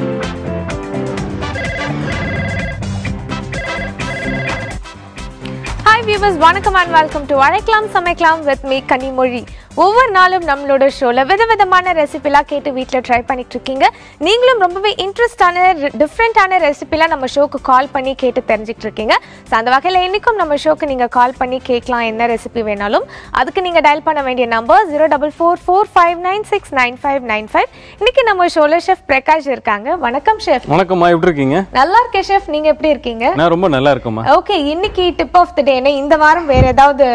Hi viewers, vanakkam and welcome to Azhaikalam Samaikalam with me Kani Mori. ஒவ்வொரு நாளும் நம்மளோட ஷோல விதவிதமான ரெசிபிலாம் கேட்டு வீட்ல ட்ரை பண்ணிட்டு இருக்கீங்க. நீங்களும் ரொம்பவே இன்ட்ரஸ்டான டிஃபரண்டான ரெசிபிலாம் நம்ம ஷோக்கு கால் பண்ணி கேட்டு தெரிஞ்சிட்டு இருக்கீங்க. சோ அந்த வகையில இன்னைக்கும் நம்ம ஷோக்கு நீங்க கால் பண்ணி கேட்கலாம் என்ன ரெசிபி வேணாலும். அதுக்கு நீங்க டயல் பண்ண வேண்டிய நம்பர் 04445969595. இன்னைக்கு நம்ம ஷோல செஃப் பிரகாஷ் இருக்காங்க. வணக்கம் செஃப். வணக்கம் மா, எப்படி இருக்கீங்க? நல்லா இருக்கேன் செஃப். நீங்க எப்படி இருக்கீங்க? நான் ரொம்ப நல்லா இருக்கேன் மா. ஓகே, இன்னைக்கு டிப் ஆஃப் தி டே என்ன? இந்த வாரம் வேற ஏதாவது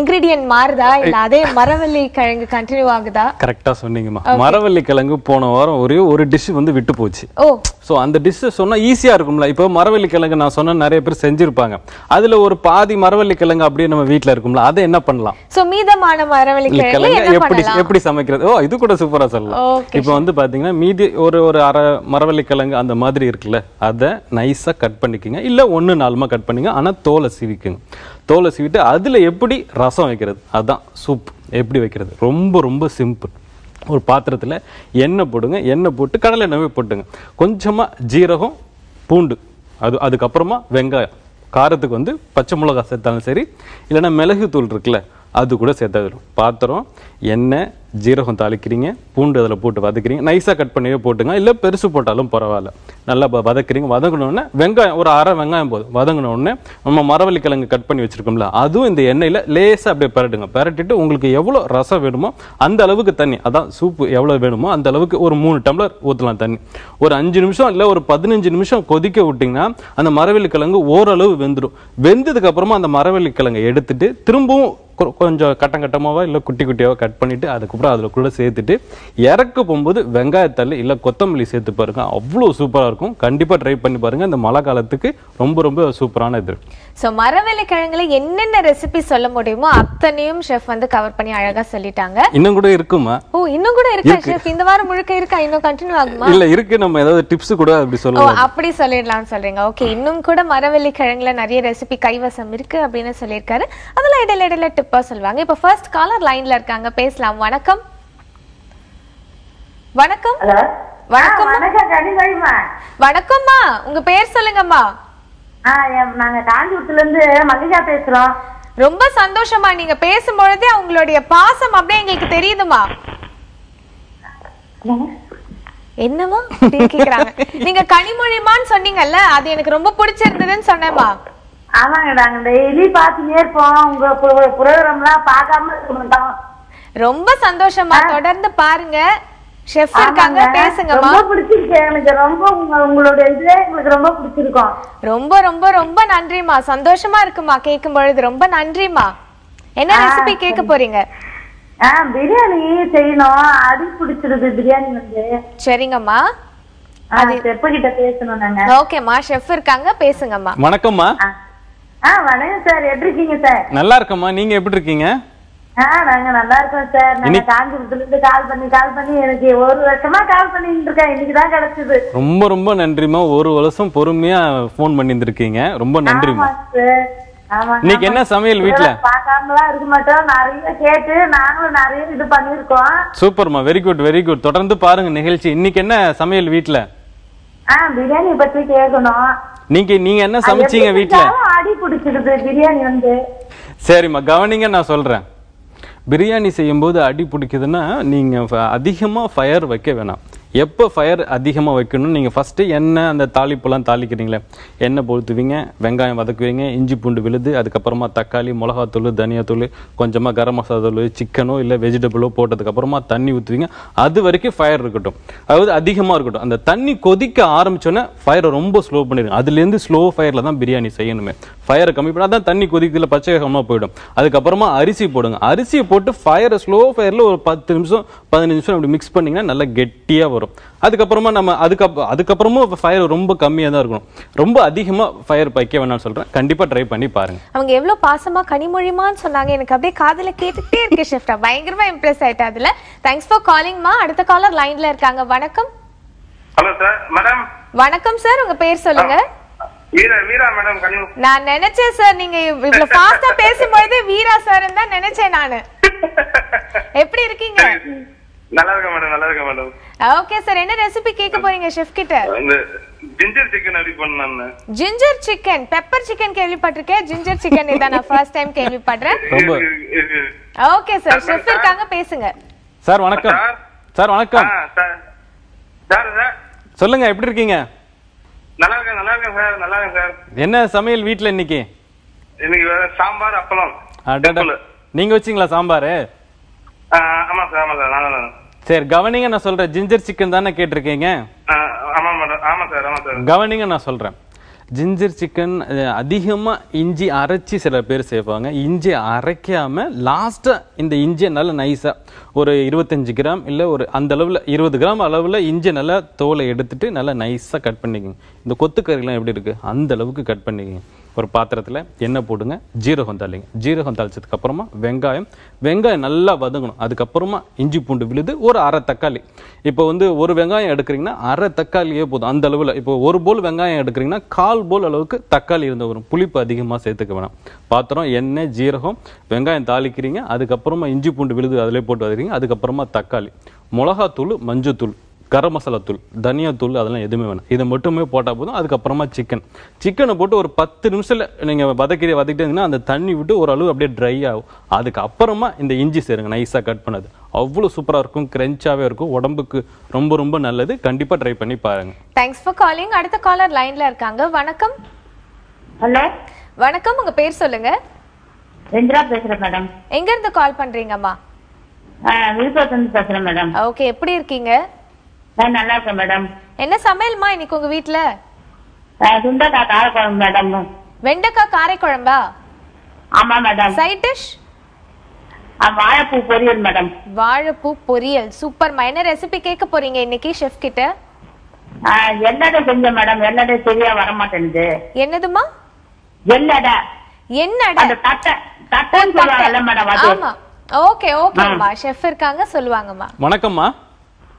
இன்கிரிடியன்ட் மாறுதா இல்ல அதே மரவள்ளி கிழங்கு கண்டினியூ ஆகுதா? கரெக்டா சொன்னீங்கம்மா. மரவள்ளி கிழங்கு போன வாரம் ஒரே ஒரு டிஷ் வந்து விட்டு போச்சு. ஓ, சோ அந்த டிஷ் சொன்னா ஈஸியா இருக்கும்ல. இப்போ மரவள்ளி கிழங்கு நான் சொன்ன நிறைய பேர் செஞ்சிருப்பாங்க. அதுல ஒரு பாதி மரவள்ளி கிழங்கு அப்படியே நம்ம வீட்ல இருக்கும்ல, அதை என்ன பண்ணலாம்? சோ மீதமான மரவள்ளி கிழங்கு எப்படி சமைக்கிறது? ஓ, இது கூட சூப்பரா சொல்லலாம். இப்போ வந்து பாத்தீங்கன்னா மீதி ஒரு அரை மரவள்ளி கிழங்கு அந்த மாதிரி இருக்குல்ல, அதை நைஸா கட் பண்ணிக்கங்க. இல்ல 1/4 கட் பண்ணுங்க. ஆனா தோலை சீவிக்குங்க. தோலை சீவிட்டு அதுல எப்படி ரசம் வைக்கிறது, அதான் சூப் எப்படி வைக்கிறது. ரொம்ப ரொம்ப சிம்பிள். ஒரு பாத்திரத்தில் எண்ணெய் போடுங்க. எண்ணெய் போட்டு கடலை எண்ணெய் போட்டுங்க. கொஞ்சமாக ஜீரகம், பூண்டு, அதுக்கப்புறமா வெங்காயம். காரத்துக்கு வந்து பச்சை மிளகா சேர்த்தாலும் சரி, இல்லைன்னா மிளகு தூள் இருக்குல்ல அது கூட சேர்த்தாலும். பாத்திரம் எண்ணெய், ஜீரகம் தாளிக்கிறீங்க, பூண்டு அதில் போட்டு வதக்கிறீங்க. நைஸாக கட் பண்ணியே போட்டுங்க, இல்லை பெருசு போட்டாலும் பரவாயில்ல. நல்லா வதக்கிறீங்க. வதங்கினோடனே வெங்காயம் ஒரு அரை வெங்காயம் போதும். வதங்கினோடனே நம்ம மரவள்ளி கிழங்கு கட் பண்ணி வச்சுருக்கோம்ல, அதுவும் இந்த எண்ணெயில் லேசாக அப்படியே பரட்டுங்க. பரட்டிட்டு உங்களுக்கு எவ்வளோ ரசம் வேணுமோ அந்த அளவுக்கு தண்ணி, அதான் சூப்பு எவ்வளோ வேணுமோ அந்த அளவுக்கு ஒரு 3 டம்ளர் ஊற்றலாம் தண்ணி. ஒரு 5 நிமிஷம் இல்லை ஒரு 15 நிமிஷம் கொதிக்க விட்டிங்கன்னா அந்த மரவள்ளி கிழங்கு ஓரளவு வெந்துடும். வெந்ததுக்கப்புறமா அந்த மரவள்ளி கிழங்கை எடுத்துட்டு திரும்பவும் கொஞ்சம் கட்டங்கட்டமாவோ இல்லை குட்டி குட்டியாவோ கட் பண்ணிவிட்டு அதுக்கப்புறம் அதில் கூட சேர்த்துட்டு இறக்க போகும்போது வெங்காயத்தள்ளி இல்லை கொத்தமல்லி சேர்த்து பாருங்க. அவ்வளோ சூப்பராக இருக்கும். கண்டிப்பாக ட்ரை பண்ணி பாருங்க. இந்த மழை காலத்துக்கு ரொம்ப ரொம்ப சூப்பரான இது. ஸோ மரவள்ளி கிழங்குல என்னென்ன ரெசிபி சொல்ல முடியுமோ அத்தனையும் ஷெஃப் வந்து கவர் பண்ணி அழகாக சொல்லிட்டாங்க. இன்னும் கூட இருக்குமா? ஓ, இன்னும் கூட இருக்கா ஷெஃப்? இந்த வாரம் முழுக்க இருக்கா? இன்னும் கண்டினியூ ஆகுமா? இல்லை இருக்கு. நம்ம ஏதாவது டிப்ஸ் கூட அப்படி சொல்லலாம். அப்படி சொல்லிடலாம்னு சொல்றீங்க. ஓகே, இன்னும் கூட மரவள்ளி கிழங்குல நிறைய ரெசிபி கைவசம் இருக்கு அப்படின்னு சொல்லியிருக்காரு. அதெல்லாம் இடையில இடையில டிப்பா சொல்லுவாங்க. இப்போ ஃபர்ஸ்ட் காலர் லைன்ல இருக்காங்க, பேசலாம். வணக்கம். வணக்கம். வணக்கம்மா, உங்க பேர் சொல்லுங்கம்மா. நாங்க காஞ்சிபுரத்துல இருந்து மகிஷா பேசுறோம். ரொம்ப சந்தோஷமா. நீங்க பேசும்பொழுது அவங்களுடைய பாசம் அப்படியே எங்களுக்கு தெரியுதுமா. என்னமா கேக்குறாங்க? நீங்க கனிமொழிமான்னு சொன்னீங்கல்ல, அது எனக்கு ரொம்ப பிடிச்சிருந்ததுன்னு சொன்னேம்மா. ஆமாங்க, நாங்க டெய்லி பாத்துட்டே இருப்போம் உங்க ப்ரோகிராம். எல்லாம் பார்க்காம இருக்க மாட்டோம். ரொம்ப சந்தோஷமா. தொடர்ந்து பாருங்க. செஃப் இருக்காங்க, பேசுங்கம்மா. ரொம்ப பிடிச்சிருக்கு எனக்கு. ரொம்ப உங்களுடைய இதுவே உங்களுக்கு ரொம்ப பிடிச்சிருக்கும். ரொம்ப ரொம்ப ரொம்ப நன்றிமா. சந்தோஷமா இருக்குமா கேட்கும் பொழுது. ரொம்ப நன்றிமா. என்ன ரெசிபி கேட்க போறீங்க? பிரியாணி செய்யணும். அடி பிடிச்சிருது பிரியாணி வந்து. சரிங்கம்மா, அது செஃப் கிட்ட பேசணும் நாங்க. ஓகேமா, செஃப் இருக்காங்க, பேசுங்கம்மா. வணக்கம்மா. வணக்கம் சார், எப்படி இருக்கீங்க சார்? நல்லா இருக்கம்மா, நீங்க எப்படி இருக்கீங்க? நாங்க நல்லா இருக்கோம் சார். நாங்க காஞ்சிபுரத்துல இருந்து கால் பண்ணி எனக்கு ஒரு வருஷமா கால் பண்ணிட்டு இருக்கேன். இன்னைக்குதான் கிடைச்சது. ரொம்ப ரொம்ப நன்றிமா. ஒரு வருஷம் பொறுமையா போன் பண்ணிட்டு இருக்கீங்க. ரொம்ப நன்றிமா. இன்னைக்கு என்ன சமையல் வீட்ல? பாக்காமலாம் இருக்க மாட்டோம். நிறைய கேட்டு நாங்களும் நிறைய இது பண்ணிருக்கோம். சூப்பர்மா, வெரி குட் வெரி குட். தொடர்ந்து பாருங்க நிகழ்ச்சி. இன்னைக்கு என்ன சமையல் வீட்ல? பிரியாணி பத்தி கேக்கணும். நீங்க என்ன சமைச்சீங்க வீட்ல? அடி பிடிச்சிடுது பிரியாணி வந்து. சரிம்மா, கவனிங்க, நான் சொல்றேன். பிரியாணி செய்யும்போது அடி பிடிக்குதுன்னா நீங்க அதிகமா ஃபயர் வைக்க வேணாம். எப்போ ஃபயர் அதிகமாக வைக்கணும்னு நீங்கள் ஃபஸ்ட்டு எண்ணெய் அந்த தாளிப்பெல்லாம் தாளிக்கிறீங்களே, எண்ணெய் பொழுத்துவீங்க, வெங்காயம் வதக்குவீங்க, இஞ்சி பூண்டு விழுது, அதுக்கப்புறமா தக்காளி, மிளகாத்தூள், தனியாத்தூள், கொஞ்சமாக கரம் மசாலா தூள், சிக்கனோ இல்லை வெஜிடபிளோ போட்டதுக்கப்புறமா தண்ணி ஊற்றுவீங்க. அது வரைக்கும் ஃபயர் இருக்கட்டும், அதாவது அதிகமாக இருக்கட்டும். அந்த தண்ணி கொதிக்க ஆரம்பித்தோன்னே ஃபயரை ரொம்ப ஸ்லோ பண்ணிடுங்க. அதுலேருந்து ஸ்லோ ஃபயரில் தான் பிரியாணி செய்யணுமே. ஃபயரை கம்மி பண்ணால் தான் தண்ணி கொதிக்கிறதுல பச்சையகமாக போயிடும். அதுக்கப்புறமா அரிசி போடுங்க. அரிசியை போட்டு ஃபயரை ஸ்லோ ஃபயரில் ஒரு 10 நிமிஷம் 15 நிமிஷம் இப்படி மிக்ஸ் பண்ணிங்கன்னா நல்லா கெட்டியாக வரும். அதுக்கப்புறமா நம்ம அதுக்கப்புறமும் ஃபயர் ரொம்ப கம்மியாக தான் இருக்கணும். ரொம்ப அதிகமா ஃபயர் வைக்க வேணாம்னு சொல்றேன். கண்டிப்பா ட்ரை பண்ணி பாருங்க. அவங்க எவ்வளவு பாசமா கனிமொழிமான்னு சொன்னாங்க. எனக்கு அப்படியே காதுல கேட்டுட்டே இருக்கு ஷெஃப்டா. பயங்கரமா இம்ப்ரெஸ் ஆயிட்டா அதுல. தேங்க்ஸ் ஃபார் காலிங்மா. அடுத்த காலர் லைன்ல இருக்காங்க. வணக்கம். Hello sir. மேடம் வணக்கம் சார், உங்க பேர் சொல்லுங்க. வீரா மேடம். நான் நினைச்சேன் சார் நீங்க இவ்வளவு ஃபாஸ்டா பேசும்போது வீரா சார் தான் நினைச்சேன் நானு. எப்படி இருக்கீங்க? நல்லா இருக்கேன் மேடம். நல்லா இருக்கேன் madam. Okay, sir. What recipe cake poringa chef kitta? Ginger chicken ali pannana. Ginger chicken, pepper chicken kelvi pattirukken. Ginger chicken idana first time kelvi padren. Okay, sir. Chef irukanga pesunga. Sir, vanakkam. Sir, vanakkam. Sir. Sir, solunga eppadi irukeenga? Nalla irukken sir. Enna samayal veetla inniki? Inniki sambar appalam. Adada. Neenga vechingala sambar? Amma sir, nalla. Sir, governing and a ginger chicken than a kid drinking, eh? Governing and a soldier. Ginger chicken, Adihuma, Inji Arachi, Serapair Sevanga, Inji Arakiame, last in the Indian Alanaisa, or a Iruthanjigram, or Andalav, Iruthgram, Alavala, Indian Alla, Tola Editin, Alanaisa cut pending. The Kotukarila did Andalavuka cut pending. For Patratle, Yena Pudunga, Jira Hontaling, Kaproma, Venga and Allah Badun, Ada Kaproma, Injipundu Vilu, or Aratakali. Ipo on the Urvanga and Krina, Aratakali, Andalula, Ipo, Urbol Vanga and Krina, Kal Bolalok, Takali in the Pulipa Digima Seta Kavana. Patron, Yene, Jirhom, Venga and Tali Kringa, Ada Kaproma, Injipundu Vilu, Alepoda, Ada Kaproma, Takali, Molaha Tulu, Manjutul. Garam masala தூள் தனியா தூள் அதெல்லாம் எதுமே வேணும் இத மட்டுமே போட்டா போதும் அதுக்கு அப்புறமா chicken chicken போட்டு ஒரு 10 நிமிஷத்துல நீங்க வதக்கிட்டீங்கன்னா அந்த தண்ணி விட்டு ஒரு அளவு அப்படியே dry ஆகும் அதுக்கு அப்புறமா இந்த இஞ்சி சேருங்க நைஸா கட் பண்ணது அவ்வளவு சூப்பரா இருக்கும் கிரஞ்சாவே இருக்கும் உடம்புக்கு ரொம்ப ரொம்ப நல்லது கண்டிப்பா ட்ரை பண்ணி பாருங்க thanks for calling அடுத்த காலர் லைன்ல இருக்காங்க வணக்கம் ஹலோ வணக்கம் உங்க பேர் சொல்லுங்க ரெந்திரா பேசுறேன் மேடம் எங்க இருந்து கால் பண்றீங்கம்மா விருப்பத்துல பேசுறேன் மேடம் ஓகே எப்படி இருக்கீங்க நல்லா இருக்கேன் மேடம் என்ன சமையல்மா இன்னைக்கு உங்க வீட்ல சுண்டக்காய் காரக்குழம்பு மேடம் வெண்டைக்காய் காரக்குழம்பா ஆமா மேடம் சைட் டிஷ் வாழைப்பூ பொரியல் மேடம் வாழைப்பூ பொரியல் சூப்பர் மைனர் ரெசிபி கேக்க போறீங்க இன்னைக்கு ஷெஃப் கிட்ட என்னடா செஞ்ச மேடம் என்னடா சரியா வர மாட்டேங்குது என்னதுமா என்னடா என்னடா அந்த தட்டன்னு சொல்றாங்கல மேடம் அது ஆமா ஓகே ஓகேமா ஷெஃப் இருக்காங்க சொல்வாங்கமா வணக்கம்மா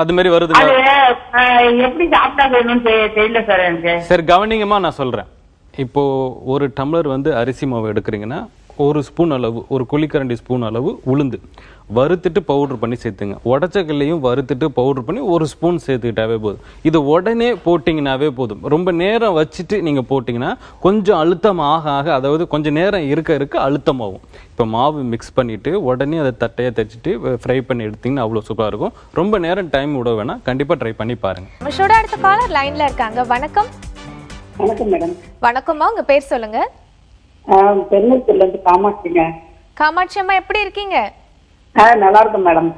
அது மாதிரி வருது எப்படி சாப்பிட்டா வேணும்னு தெரியல சார் எனக்கு சார் கவனிங்கமா நான் சொல்றேன் இப்போ ஒரு டம்ளர் வந்து அரிசி மாவு எடுக்குறீங்கன்னா ஒரு ஸ்பூன் அளவு ஒரு குளிக்கரண்டி ஸ்பூன் அளவு உளுந்து வறுத்துட்டு பவுடர் பண்ணி சேர்த்துங்க உடைச்சக்கல்லையும் வறுத்துட்டு பவுடர் பண்ணி ஒரு ஸ்பூன் சேர்த்துக்கிட்டாவே போதும் இது உடனே போட்டிங்கனாவே போதும் ரொம்ப நேரம் வச்சுட்டு நீங்கள் போட்டிங்கன்னா கொஞ்சம் அழுத்தம் ஆக அதாவது கொஞ்சம் நேரம் இருக்க அழுத்தமாகும் இப்போ மாவு மிக்ஸ் பண்ணிவிட்டு உடனே அதை தட்டையாக தைச்சிட்டு ஃப்ரை பண்ணி எடுத்திங்கன்னா அவ்வளோ சூப்பராக இருக்கும் ரொம்ப நேரம் டைம் விட வேணாம் கண்டிப்பாக ட்ரை பண்ணி பாருங்கள் அடுத்த காலர் லைனில் இருக்காங்க வணக்கம் வணக்கம் மேடம் வணக்கம்மா உங்கள் பேர் சொல்லுங்கள் பெருமூர்த்திலிருந்து காமாட்சிங்க காமாட்சி அம்மா எப்படி இருக்கீங்க நல்லா இருக்கும் மேடம்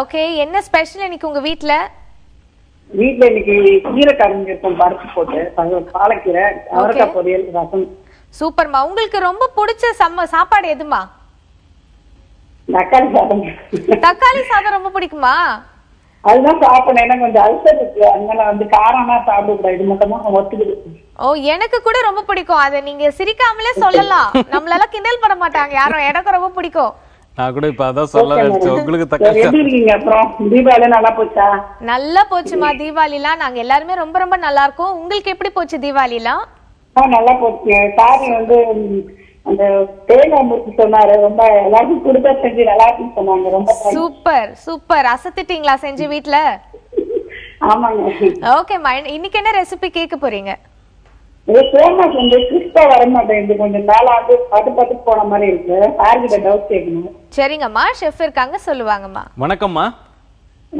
ஓகே என்ன ஸ்பெஷல் இன்னைக்கு உங்க வீட்ல இன்னைக்கு கீரை கறிஞ்சி இருக்கும் பருப்பு போட்டு பாலக்கீரை அவரைக்காய் பொரியல் ரசம் சூப்பர்மா உங்களுக்கு ரொம்ப பிடிச்ச சாப்பாடு எதுமா தக்காளி சாதம் ரொம்ப பிடிக்குமா அதுதான் சாப்பிட்டேன் எனக்கு கொஞ்சம் அல்சர் இருக்கு அதனால வந்து காரமா சாப்பிடக்கூடாது இது மட்டும்தான் ஒத்துக்குது ஓ எனக்கு கூட ரொம்ப பிடிக்கும் அத நீங்க சிரிக்காமலே சொல்லலாம் நம்மளால கிண்டல் பண்ண மாட்டாங்க யாரும் எனக்கு ரொம்ப பிடிக்கும் நான் கூட இப்ப அத சொல்ல வந்துட்டேன் உங்களுக்கு தக்காளி எப்படி இருக்கீங்க அப்புறம் தீபாவளி நல்லா போச்சா நல்லா போச்சுமா தீபாவளிலாம் நாங்க எல்லாரும் ரொம்ப ரொம்ப நல்லா இருக்கோம் உங்களுக்கு எப்படி போச்சு தீபாவளிலாம் நல்லா போச்சு சாரி வந்து அந்த தேனா முறுக்கு சொன்னாரு ரொம்ப எல்லாரும் குடும்ப செஞ்சு நல்லா இருக்குன்னு சொன்னாங்க ரொம்ப சூப்பர் சூப்பர் அசத்திட்டீங்களா செஞ்சு வீட்ல ஆமாங்க ஓகே மா இன்னைக்கு என்ன ரெசிபி கேக்க போறீங்க இது சேமா செஞ்சு கிறிஸ்பா வர மாட்டேங்குது கொஞ்சம் நாளா அது பட்டு போற மாதிரி இருக்கு சார் கிட்ட டவுட் கேக்கணும் சரிங்கம்மா ஷெஃப் இருக்காங்க சொல்லுவாங்கம்மா வணக்கம்மா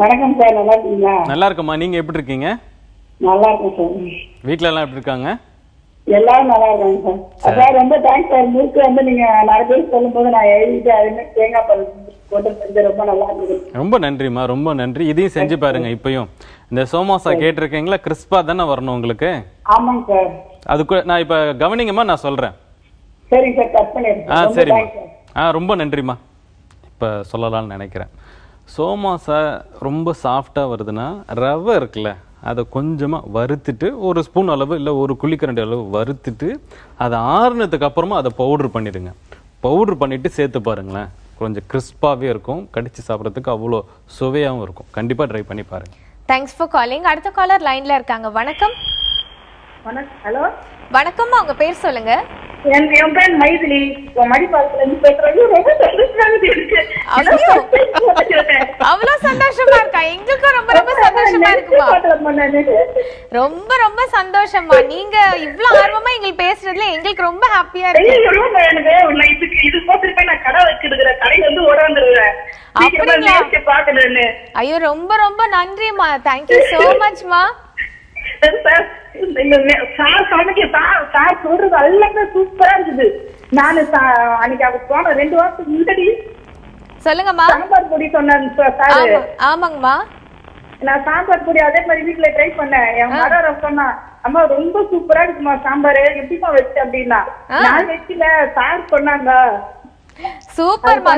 வணக்கம் சார் நல்லா இருக்கீங்களா நல்லா இருக்கம்மா நீங்க எப்படி இருக்கீங்க நல்லா இருக்கேன் சார் வீட்ல எல்லாம் எப்படி இருக்காங்க எல்லாரும் நல்லா இருக்காங்க சார் சார் ரொம்ப தேங்க்ஸ் சார் முறுக்கு வந்து நீங்க நிறைய சொல்லும்போது நான் எழுதிட்டு அதுமே தேங்காய் பால் போட்டு செஞ்சு ரொம்ப நல்லா இருந்துச்சு ரொம்ப நன்றிமா ரொம்ப நன்றி இதையும் செஞ்சு பாருங்க இப்பயும் இந்த சோமோசா கேட்டிருக்கீங்களா கிறிஸ்பா தானே வரணும் உங்களுக்கு ஆமாங்க சார் அதுக்கு நான் இப்ப கவனிங்கம்மா நான் சொல்றேன் சரி சார் கட் பண்ணிடுங்க சரி ரொம்ப நன்றிமா இப்ப சொல்லலாம்னு நினைக்கிறேன் சோமோசா ரொம்ப சாஃப்டா வருதுன்னா ரவை இருக்குல்ல அதை கொஞ்சமாக வறுத்துட்டு ஒரு ஸ்பூன் அளவு இல்லை ஒரு குழிக்கரண்டி அளவு வறுத்துட்டு அதை ஆறுனதுக்கு அப்புறமா அதை பவுட்ரு பண்ணிடுங்க. பவுட்ரு பண்ணிவிட்டு சேர்த்து பாருங்களேன், கொஞ்சம் கிறிஸ்பாகவே இருக்கும், கடிச்சு சாப்பிட்றதுக்கு அவ்வளோ சுவையாகவும் இருக்கும். கண்டிப்பாக ட்ரை பண்ணி பாருங்கள். Thanks for calling. அடுத்த காலர் லைனில் இருக்காங்க. வணக்கம். ஹலோ வணக்கம்மா, உங்கள் பேர் சொல்லுங்கள். என் பேர் மைதிலி. அவ்வளோ சந்தோஷமா இருக்கா? எங்களுக்கும் ரொம்ப ரொம்ப சந்தோஷமா இருக்குமா? ரொம்ப ரொம்ப சந்தோஷமா. நீங்க இவ்வளவு ஆர்வமா எங்களுக்கு பேசுறதுல எங்களுக்கு ரொம்ப ஹாப்பியா இருக்கு. ஐயோ ரொம்ப ரொம்ப நன்றிமா. தேங்க்யூ சோ மச்மா. சொல்லுங்கம்மா. சாம்பார் பொடி சொன்னேன். ஆமாங்கம்மா, நான் சாம்பார் பொடி அதே மாதிரி வீட்டுல ட்ரை பண்ணேன். என் மரம் சொன்னா அம்மா ரொம்ப சூப்பரா இருக்குமா சாம்பாரு, எப்படிமா வச்சு அப்படின்னா நான் வச்சுல சார் சொன்னாங்க. சூப்பர்மா,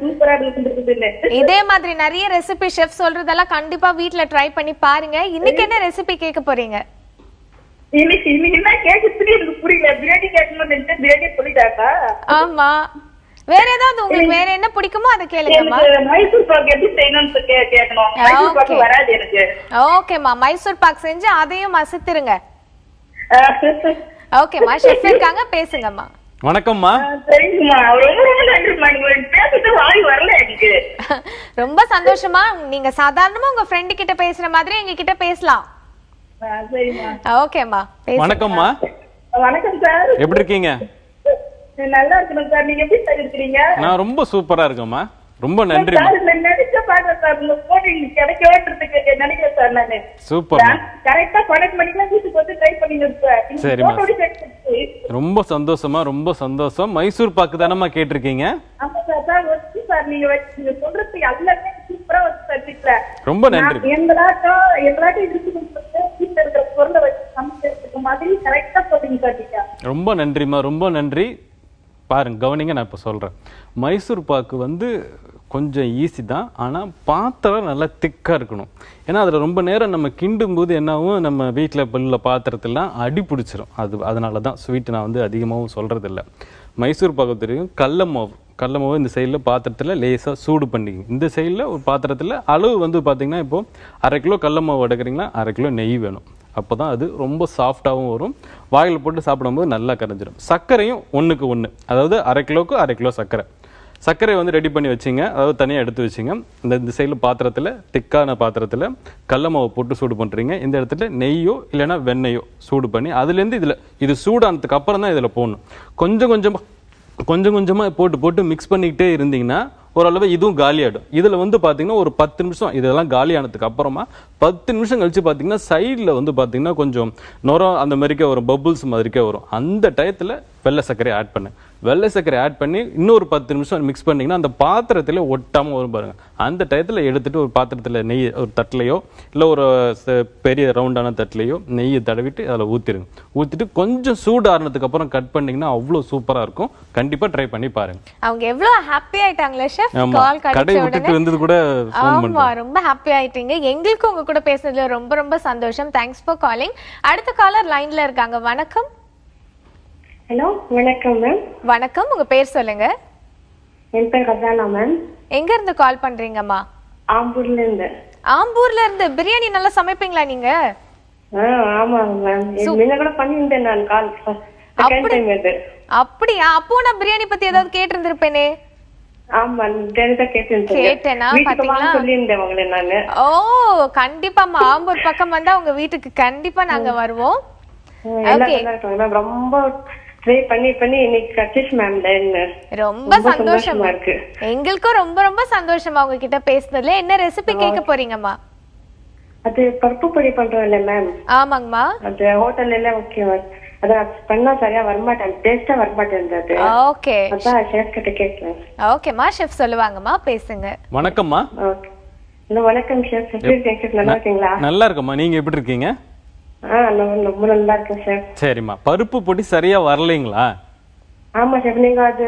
சூப்பரா இருக்கு. இதே மாதிரி நிறைய ரெசிபி ஷெஃப் சொல்றதெல்லாம் கண்டிப்பா வீட்ல ட்ரை பண்ணி பாருங்க. இன்னைக்கு என்ன ரெசிபி கேக்க போறீங்க? இன்னைக்கு என்ன கேக்குறீங்க எனக்கு புரியல. பிரியாணி கேட்கணும்னு நினைச்ச பிரியாணி சொல்லிட்டாங்க. ஆமா, வேற ஏதாவது உங்களுக்கு வேற என்ன பிடிக்குமோ அதை கேளுங்கம்மா. மைசூர் பாக் எப்படி செய்யணும்னு கேக்கணும். மைசூர் பாக் வராது எனக்கு. ஓகேமா, மைசூர் பாக் செஞ்சு அதையும் மசித்துருங்க. ஓகேமா, ஷெஃப் இருக்காங்க, பேசுங்கம்மா. வணக்கம்மா. ரொம்ப சந்தோஷமா. நீங்க சாதாரணமா உங்க ஃப்ரெண்ட் கிட்ட பேசுற மாதிரி எங்க கிட்ட பேசலாம். ஓகேம்மா. வணக்கம்மா. வணக்கம் சார், எப்படி இருக்கீங்க? நல்லா இருக்கேன் சார், நீங்க எப்படி சார் இருக்கீங்க? நான் ரொம்ப சூப்பரா இருக்கேம்மா, ரொம்ப நன்றி. ரொம்ப சந்தோஷமா, ரொம்ப சந்தோஷம். மைசூர் பாக்கு தானமா கேட்டிருக்கீங்க? ரொம்ப நன்றி. ரொம்ப நன்றிமா, ரொம்ப நன்றி. பாருங்க, கவனிங்க, நான் இப்போ சொல்றேன். மைசூர் பாக்கு கொஞ்சம் ஈஸி தான், ஆனால் பாத்திரம் நல்லா திக்காக இருக்கணும். ஏன்னா அதில் ரொம்ப நேரம் நம்ம கிண்டும் போது என்னாகும், நம்ம வீட்டில் பல்ல பாத்திரத்தெல்லாம் அடி பிடிச்சிரும். அதனால தான் ஸ்வீட்டு நான் அதிகமாகவும் சொல்கிறதில்ல. மைசூர் பாக்கத்துறையும் கடல மாவு இந்த சைடில் பாத்திரத்தில் லேசாக சூடு பண்ணிங்க. இந்த சைடில் ஒரு பாத்திரத்தில் அளவு பார்த்திங்கன்னா, இப்போது அரை கிலோ கடல மாவு எடுக்கிறீங்கன்னா 1/2 கிலோ நெய் வேணும். அப்போ தான் அது ரொம்ப சாஃப்டாகவும் வரும். வாயில் போட்டு சாப்பிடும்போது நல்லா கரைஞ்சிடும். சர்க்கரையும் 1:1, அதாவது 1/2 கிலோவுக்கு 1/2 கிலோ சர்க்கரை ரெடி பண்ணி வச்சிங்க, அதாவது தனியாக எடுத்து வச்சிங்க. இந்த சைடில் பாத்திரத்தில், திக்கான பாத்திரத்தில் கடல மாவை போட்டு சூடு பண்ணுறீங்க. இந்த இடத்துல நெய்யோ இல்லைன்னா வெண்ணெய்யோ சூடு பண்ணி அதுலேருந்து இது சூடானதுக்கு அப்புறம் தான் இதில் போடணும். கொஞ்சம் கொஞ்சமாக போட்டு மிக்ஸ் பண்ணிக்கிட்டே இருந்தீங்கன்னா ஓரளவு இதுவும் காலியாகிடும். இதில் பார்த்திங்கன்னா ஒரு 10 நிமிஷம், இதெல்லாம் காலியானதுக்கு அப்புறமா 10 நிமிஷம் கழித்து பார்த்திங்கன்னா சைடில் பார்த்திங்கன்னா கொஞ்சம் நுரம் அந்த மாதிரிக்கே வரும், பபுள்ஸ் மாதிரிக்கே வரும். அந்த டயத்தில் வெள்ளை சர்க்கரை ஆட் பண்ணி இன்னொரு 10 நிமிஷம் மிக்ஸ் பண்ணிங்கன்னா அந்த பாத்திரத்தில் ஒட்டாமல் வரும் பாருங்கள். அந்த டயத்தில் எடுத்துகிட்டு ஒரு பாத்திரத்தில் நெய், ஒரு தட்டிலையோ இல்லை ஒரு பெரிய ரவுண்டான தட்டிலையோ நெய்யை தடவிட்டு அதில் ஊற்றிட்டு கொஞ்சம் சூடு ஆறுனதுக்கப்புறம் கட் பண்ணிங்கன்னா அவ்வளோ சூப்பராக இருக்கும். கண்டிப்பாக ட்ரை பண்ணி பாருங்கள். அவங்க எவ்வளோ ஹாப்பி ஆகிட்டாங்களே ஷெஃப், கடை விட்டுட்டு வந்தது கூட. ரொம்ப ஹாப்பி ஆகிட்டீங்க. எங்களுக்கும் உங்கள் கூட பேசுனதுல ரொம்ப ரொம்ப சந்தோஷம். Thanks for calling. அடுத்த காலர் லைனில் இருக்காங்க. வணக்கம். ஹலோ வணக்கம் மேம். வணக்கம், உங்க பேர் சொல்லுங்க. என் பேர் கஜானா மேம். எங்க இருந்து கால் பண்றீங்கம்மா? ஆம்பூர்ல இருந்து. ஆம்பூர்ல இருந்து பிரியாணி நல்லா சமைப்பீங்களா நீங்க? ஆமா மேம், முன்ன கூட பண்ணிட்டேன் நான் கால் செகண்ட் டைம் இது. அப்படியே அப்போ நான் பிரியாணி பத்தி ஏதாவது கேட்டிருந்திருப்பேனே. ஆமா, டேரக்டா கேட்டேனா பாத்தீங்களா சொல்லிருந்தேன் உங்களை நானு. ஓ கண்டிப்பா மா, ஆம்பூர் பக்கம் வந்தா உங்க வீட்டுக்கு கண்டிப்பா நாங்க வருவோம். ஓகே மேம், ரொம்ப ரொம்ப சந்தோஷமா இருக்கு எங்களுக்கும். ரொம்ப ரொம்ப சந்தோஷமா உங்க கிட்ட பேசுனதுல. என்ன ரெசிபி கேட்க போறீங்கம்மா? அது பருப்பு பொடி பண்றோம் இல்ல மேம்? ஆமாங்கம்மா, அது ஹோட்டல்ல எல்லாம் ஓகே அத பண்ணா சரியா வரமாட்டேன், டேஸ்டா வரமாட்டேன்றது. ஓகே, அதான் ஷெஃப் கிட்ட கேக்குறேன். ஓகேம்மா, ஷெஃப் சொல்லுவாங்கம்மா, பேசுங்க. வணக்கம்மா. ஹலோ வணக்கம் ஷெஃப், நல்லா இருக்கீங்களா? நல்லா இருக்கம்மா, நீங்க எப்படி இருக்கீங்க? ரொம்ப நல்லா இருக்கேன் சார். சரிம்மா, பருப்பு பொடி சரியா வரலீங்களா? ஆமா சார், நீங்க அது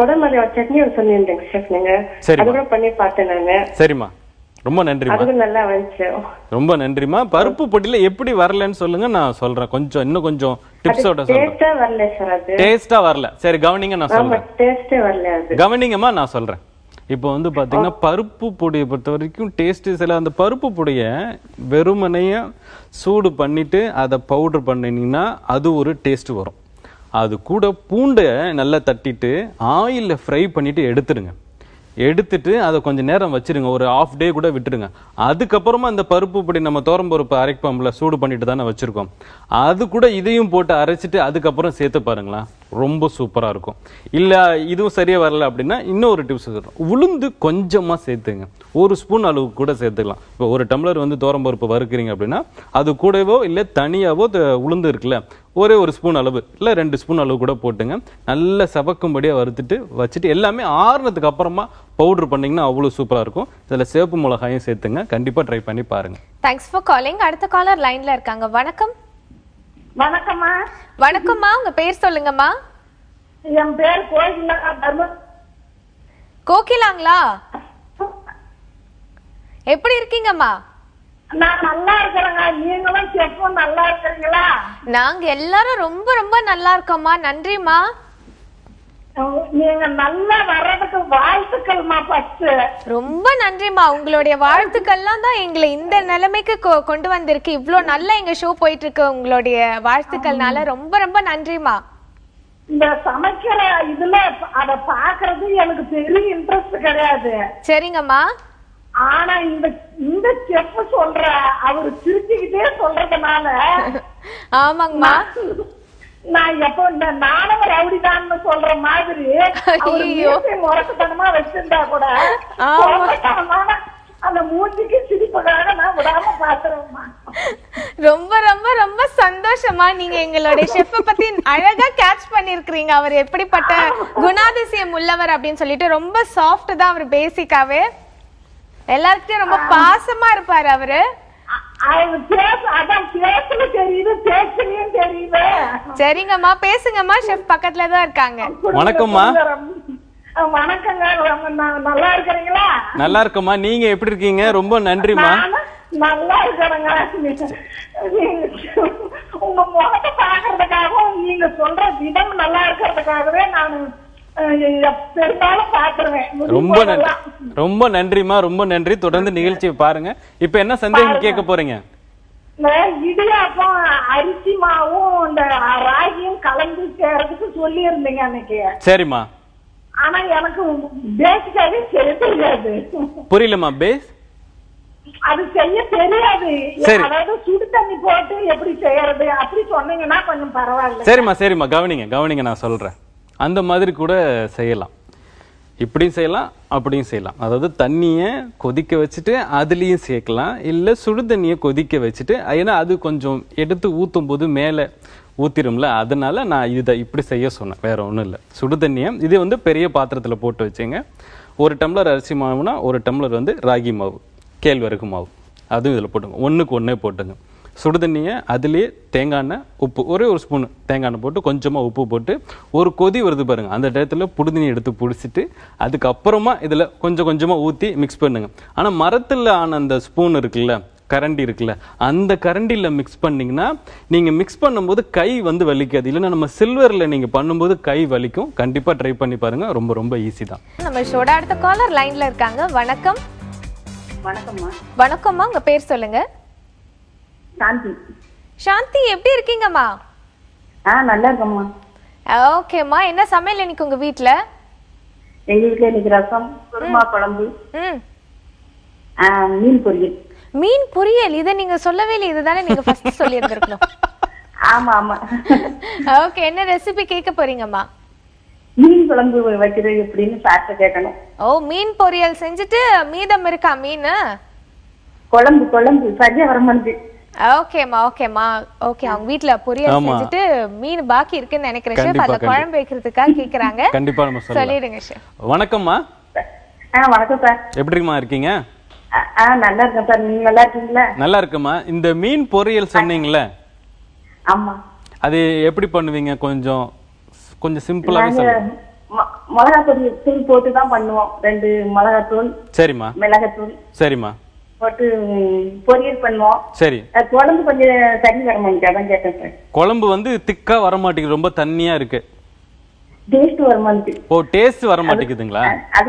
கொடமல்லி சட்னி சொன்னீங்க சார், நீங்க அது கூட பண்ணி பார்த்தேன் நானு. சரிம்மா, ரொம்ப நன்றிமா. அது நல்லா வந்துச்சு. ரொம்ப நன்றிமா. பருப்பு பொடியில எப்படி வரலன்னு சொல்லுங்க, நான் சொல்றேன். கொஞ்சம் இன்னும் கொஞ்சம் டிப்ஸோட சொல்றேன். டேஸ்டா வரல சார், அது டேஸ்டா வரல. சரி கவனிங்க, நான் சொல்றேன். ஆமா டேஸ்டே வரல, அது கவனிங்கமா, நான் சொல்றேன். இப்போ வந்து பாத்தீங்கன்னா பருப்பு பொடியை பொறுத்த வரைக்கும் டேஸ்ட் சில அந்த பருப்பு பொடியை வெறுமனைய சூடு பண்ணிட்டு அதை பவுடர் பண்ணினீங்கன்னா அது ஒரு டேஸ்ட் வரும். அது கூட பூண்டை நல்லா தட்டிட்டு ஆயிலில் ஃப்ரை பண்ணிட்டு எடுத்துருங்க. எடுத்துட்டு அதை கொஞ்சம் நேரம் வச்சிருங்க, ஒரு ஆஃப் டே கூட விட்டுருங்க. அதுக்கப்புறமா இந்த பருப்பு பொடி நம்ம தோரம் பருப்பு அரைப்பம்ல சூடு பண்ணிட்டு தானே வச்சிருக்கோம், அது கூட இதையும் போட்டு அரைச்சிட்டு அதுக்கப்புறம் சேர்த்து பாருங்களா, ரொம்ப சூப்பரா இருக்கும். இல்ல இதுவும் சரியா வரல அப்படின்னா இன்னொரு டிப்ஸ் சொல்றேன். உளுந்து கொஞ்சமா சேர்த்துங்க, ஒரு ஸ்பூன் அளவுக்கு கூட சேர்த்துக்கலாம். இப்போ ஒரு டம்ளர் வந்து தோரம் பருப்பு வறுக்கிறீங்க அப்படின்னா அது கூடவோ இல்ல தனியாவோ உளுந்து இருக்குல்ல, ஒரே ஒரு ஸ்பூன் அளவு இல்லை 2 ஸ்பூன் அளவு கூட போட்டுங்க. நல்லா சவக்கும்படியாக வறுத்துட்டு வச்சுட்டு எல்லாமே ஆறுனதுக்கு அப்புறமா பவுடர் பண்ணிங்கன்னா அவ்வளோ சூப்பராக இருக்கும். இதில் சேப்பு மிளகாயும் சேர்த்துங்க, கண்டிப்பாக ட்ரை பண்ணி பாருங்க. Thanks for calling. அடுத்த காலர் லைனில் இருக்காங்க. வணக்கம். வணக்கம்மா. வணக்கம்மா, உங்கள் பேர் சொல்லுங்கம்மா. என் பேர் கோகிலா. கோகிலாங்களா, எப்படி இருக்கீங்கம்மா? நாங்க எல்லாரும் ரொம்ப ரொம்ப நல்லா இருக்கோம்மா. நன்றிமா. ரொம்ப நன்றிமா. உங்களுடைய வாழ்த்துக்கள்லாம் தான் எங்களை இந்த நிலைமைக்கு கொண்டு வந்திருக்கு. இவ்வளவு நல்லா எங்க ஷோ போயிட்டு இருக்கு, உங்களுடைய வாழ்த்துக்கள்னால ரொம்ப ரொம்ப நன்றிமா. இந்த சமைக்கிற இதுல அத பாக்குறது எனக்கு பெரிய இன்ட்ரெஸ்ட் கிடையாது. சரிங்கம்மா. ஆனா இந்த செஃப் சொல்ற அவரு திருச்சிக்கிட்டே சொல்றதுனால ஆமாங்கம்மா, நான் எப்போ இந்த நானும் ரவுடிதான்னு சொல்ற மாதிரி முரட்டுத்தனமா வச்சிருந்தா கூட அந்த மூஞ்சிக்கு சிரிப்புக்காக நான் விடாம பாத்துறேம்மா. ரொம்ப ரொம்ப ரொம்ப சந்தோஷமா. நீங்க எங்களுடைய செஃப் பத்தி அழகா கேட்ச் பண்ணிருக்கீங்க, அவர் எப்படிப்பட்ட குணாதிசயம் உள்ளவர் அப்படின்னு சொல்லிட்டு. ரொம்ப சாஃப்ட் தான் அவர், பேசிக்காவே எல்லார்கிட்டயும் ரொம்ப பாசமா இருப்பாரு அவரு. சரிங்கம்மா, பேசுங்கம்மா. செஃப் பக்கத்துல தான் இருக்காங்க. வணக்கம்மா. வணக்கங்க. நல்லா இருக்கீங்களா? நல்லா இருக்கம்மா. நீங்க எப்படி இருக்கீங்க? ரொம்ப நன்றிமா. நல்லா இருக்கிறங்க. உங்க முகத்தை பாக்குறதுக்காகவும் நீங்க சொல்ற விதம் நல்லா இருக்கிறதுக்காகவே நான் ரொம்ப நன்றி. ரொம்ப நன்றிமா. ரொம்ப நன்றி. தொடர்ந்து நிகழ்ச்சியை பாருங்க. இப்ப என்ன சந்தேகம் கேட்க போறீங்க? இடியாப்பம் அரிசி மாவும் இந்த ராகியும் கலந்து செய்யறதுக்கு சொல்லி இருந்தீங்க அன்னைக்கு. சரிம்மா. ஆனா எனக்கு பேசிக்காவே செய்ய தெரியாது. புரியலமா? பேஸ் அது செய்ய தெரியாது. அதாவது சுடு தண்ணி போட்டு எப்படி செய்யறது அப்படி சொன்னீங்கன்னா கொஞ்சம் பரவாயில்ல. சரிம்மா சரிம்மா, கவனிங்க கவனிங்க, நான் சொல்றேன். அந்த மாதிரி கூட செய்யலாம், இப்படியும் செய்யலாம் அப்படியும் செய்யலாம். அதாவது தண்ணியை கொதிக்க வச்சுட்டு அதுலேயும் சேர்க்கலாம், இல்லை சுடு தண்ணியை கொதிக்க வச்சுட்டு, ஏன்னா அது கொஞ்சம் எடுத்து ஊற்றும் போது மேலே ஊற்றிடும்ல, அதனால நான் இதை இப்படி செய்ய சொன்னேன், வேற ஒன்றும் இல்லை. சுடு தண்ணியை இது வந்து பெரிய பாத்திரத்தில் போட்டு வச்சுங்க. 1 டம்ளர் அரிசி மாவுனா 1 டம்ளர் வந்து ராகி மாவு, கேழ்வரகு மாவு, அதுவும் இதில் போட்டுங்க. 1:1 போட்டுங்க. சுடு தண்ணியை அதுலேயே தேங்காய் எண்ணெய் உப்பு, ஒரே ஒரு ஸ்பூன் தேங்காய் எண்ணெய் போட்டு கொஞ்சமாக உப்பு போட்டு ஒரு கொதி வருது பாருங்க, அந்த டயத்தில் புடுதண்ணி எடுத்து பிடிச்சிட்டு அதுக்கப்புறமா இதில் கொஞ்சம் கொஞ்சமாக ஊற்றி மிக்ஸ் பண்ணுங்க. ஆனால் மரத்தில் ஆன அந்த ஸ்பூன் இருக்குல்ல, கரண்டி இருக்குல்ல, அந்த கரண்டியில் மிக்ஸ் பண்ணிங்கன்னா நீங்கள் மிக்ஸ் பண்ணும்போது கை வந்து வலிக்காது. இல்லைன்னா நம்ம சில்வரில் நீங்கள் பண்ணும்போது கை வலிக்கும். கண்டிப்பாக ட்ரை பண்ணி பாருங்கள், ரொம்ப ரொம்ப ஈஸி தான். நம்ம ஷோட அடுத்த காலர் லைனில் இருக்காங்க. வணக்கம். வணக்கம்மா. வணக்கம்மா, உங்கள் பேர் சொல்லுங்கள். சாந்தி. சாந்தி, எப்படி இருக்கீங்கம்மா? நல்லா இருக்கம்மா. ஓகேம்மா, என்ன சமையல் இன்னைக்கு உங்க வீட்ல? எங்க வீட்ல இன்னைக்கு ரசம், குருமா குழம்பு, மீன் பொரியல். மீன் பொரியல், இத நீங்க சொல்லவே இல்ல, இதுதானே நீங்க ஃபர்ஸ்ட் சொல்லி இருந்திருக்கீங்க. ஆமா ஆமா. ஓகே, என்ன ரெசிபி கேக்க போறீங்கம்மா? மீன் குழம்பு வைக்கிறது எப்படின்னு பார்த்து கேட்கணும். ஓ, மீன் பொரியல் செஞ்சுட்டு மீதம் இருக்கா மீன் குழம்பு? குழம்பு சரியா வர மாட்டேங்குது. ஓகேமா ஓகேமா ஓகே. அவங்க வீட்ல பொரியல் செஞ்சுட்டு மீன் பாக்கி இருக்குன்னு நினைக்கிறேன் ஷெஃப், அத குழம்பு வைக்கிறதுக்காக கேக்குறாங்க. கண்டிப்பா நம்ம சொல்லிடுங்க ஷெஃப். வணக்கம்மா. வணக்கம் சார், எப்படிமா இருக்கீங்க? நல்லா இருக்கேன் சார், நீங்க நல்லா இருக்கீங்களா? நல்லா இருக்கேம்மா. இந்த மீன் பொரியல் சொன்னீங்கல்ல, ஆமா, அது எப்படி பண்ணுவீங்க? கொஞ்சம் கொஞ்சம் சிம்பிளாவே சொல்லுங்க. மிளகாய் பொடி தூள் போட்டு தான் பண்ணுவோம். 2 மிளகாய் தூள். சரிம்மா. மிளகாய் தூள். சரிம்மா. போட்டு பொரியல் பண்ணுவோம். சரி. குழம்பு கொஞ்சம் தண்ணி வர மாட்டேங்குது, அதான் கேட்டேன் சார். குழம்பு வந்து திக்கா வர மாட்டேங்குது, ரொம்ப தண்ணியா இருக்கு. டேஸ்ட் வர மாட்டேங்குது. ஓ, டேஸ்ட் வர மாட்டேங்குதுங்களா? அது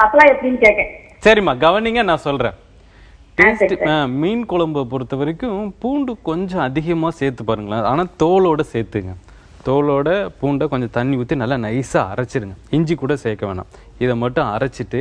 மசாலா எப்படின்னு கேட்கேன். சரிம்மா, கவனிங்க, நான் சொல்றேன். டேஸ்ட் மீன் குழம்பு பொறுத்த வரைக்கும் பூண்டு கொஞ்சம் அதிகமா சேர்த்து பாருங்களேன், ஆனா தோலோட சேர்த்துங்க. தோலோட பூண்டை கொஞ்சம் தண்ணி ஊற்றி நல்லா நைஸாக அரைச்சிடுங்க, இஞ்சி கூட சேர்க்க வேணாம். இதை மட்டும் அரைச்சிட்டு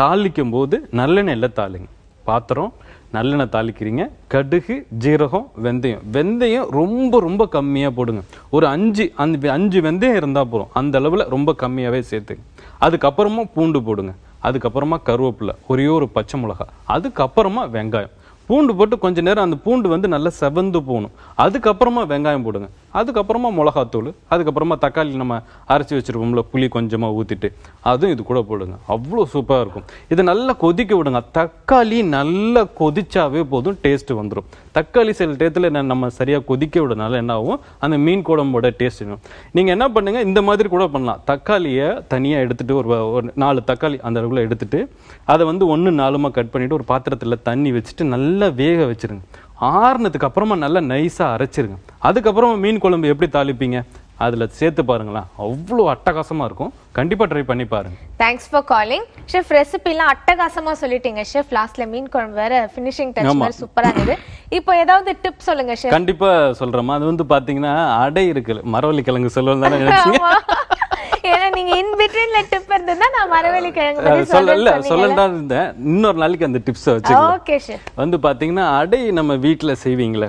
தாளிக்கும் போது நல்லெண்ணெயில் தாளிங்க. பாத்திரம் நல்லெண்ணெய் தாளிக்கிறீங்க, கடுகு ஜீரகம் வெந்தயம், வெந்தயம் ரொம்ப ரொம்ப கம்மியாக போடுங்க. ஒரு 5 வெந்தயம் இருந்தால் போதும், அந்த அளவில் ரொம்ப கம்மியாகவே சேர்த்துங்க. அதுக்கப்புறமா பூண்டு போடுங்க, அதுக்கப்புறமா கருவேப்பிலை, ஒரே ஒரு பச்சை மிளகா, அதுக்கப்புறமா வெங்காயம். பூண்டு போட்டு கொஞ்சம் நேரம் அந்த பூண்டு வந்து நல்லா செவந்து போகணும். அதுக்கப்புறமா வெங்காயம் போடுங்க, அதுக்கப்புறமா மிளகாத்தூள், அதுக்கப்புறமா தக்காளி நம்ம அரைச்சி வச்சுருப்போம்ல, புளி கொஞ்சமாக ஊற்றிட்டு அதுவும் இது கூட போடுங்க. அவ்வளோ சூப்பராக இருக்கும். இதை நல்லா கொதிக்க விடுங்க. தக்காளி நல்லா கொதிச்சாவே போதும், டேஸ்ட்டு வந்துடும். தக்காளி சில டேத்தில் நம்ம சரியாக கொதிக்க விடனால என்ன ஆகும், அந்த மீன் குழம்போட டேஸ்ட் வேணும். நீங்கள் என்ன பண்ணுங்கள், இந்த மாதிரி கூட பண்ணலாம். தக்காளியை தனியாக எடுத்துகிட்டு ஒரு 4 தக்காளி அந்த அளவுக்குள்ள எடுத்துகிட்டு அதை வந்து 1 4 கட் பண்ணிவிட்டு ஒரு பாத்திரத்தில் தண்ணி வச்சுட்டு நல்லா வேக வச்சுருங்க. ஆறுனதுக்கு அப்புறமா நல்லா நைஸாக அரைச்சிருங்க. அதுக்கப்புறமா மீன் குழம்பு எப்படி தாளிப்பீங்க அதில் சேர்த்து பாருங்களேன், அவ்வளோ அட்டகாசமாக இருக்கும். கண்டிப்பாக ட்ரை பண்ணி பாருங்க. Thanks for calling chef. ரெசிபிலாம் அட்டகாசமாக சொல்லிட்டீங்க ஷெஃப். லாஸ்ட்ல மீன் குழம்பு வேற ஃபினிஷிங் டச் மாதிரி சூப்பராக இருந்தது. இப்போ ஏதாவது டிப் சொல்லுங்க ஷெஃப். கண்டிப்பாக சொல்கிறோமா, அது வந்து பார்த்தீங்கன்னா அடை இருக்குது, மரவள்ளி கிழங்கு சொல்லுவோம் தானே நினைச்சீங்க. ஏன்னா நீங்க இன் பிட்வீன்ல டிப் இருந்ததா நான் மரவள்ளி கிழங்கு பத்தி சொல்லல இருந்தேன். இன்னொரு நாளைக்கு அந்த டிப்ஸ் வச்சுக்கலாம். Okay chef. வந்து பாத்தீங்கன்னா அடை நம்ம வீட்ல செய்வீங்களே,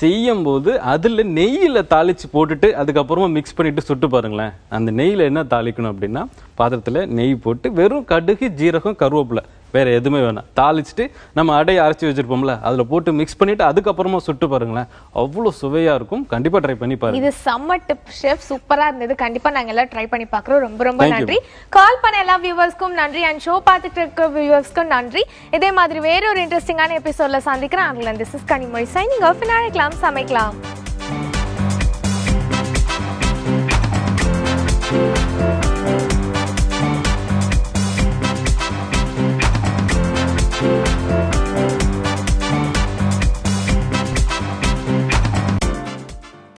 செய்யும்போது அதில் நெய்யில் தாளித்து போட்டுட்டு அதுக்கப்புறமா மிக்ஸ் பண்ணிவிட்டு சுட்டு பாருங்களேன். அந்த நெய்யில் என்ன தாளிக்கணும் அப்படின்னா, பாத்திரத்தில் நெய் போட்டு வெறும் கடுகு ஜீரகம் கருவேப்பிலை வேறு எதுவுமே வேணாம் தாளிச்சுட்டு நம்ம அடையை அரைச்சி வச்சுருப்போம்ல அதில் போட்டு மிக்ஸ் பண்ணிவிட்டு அதுக்கப்புறமா சுட்டு பாருங்களேன், அவ்வளோ சுவையாக இருக்கும். கண்டிப்பாக ட்ரை பண்ணி பாருங்கள். இது செம்ம டிப் ஷெஃப், சூப்பராக இருந்தது. கண்டிப்பாக நாங்கள் எல்லாம் ட்ரை பண்ணி பார்க்குறோம். ரொம்ப ரொம்ப நன்றி. கால் பண்ண எல்லா வியூவர்ஸ்க்கும் நன்றி, அண்ட் ஷோ பார்த்துட்டு இருக்கிற வியூவர்ஸ்க்கும் நன்றி. இதே மாதிரி வேற ஒரு இன்ட்ரெஸ்டிங்கான எபிசோடில் சந்திக்கிறேன். அவங்கள this is Kanimozhi signing off. Azhaikalam Samaikalam.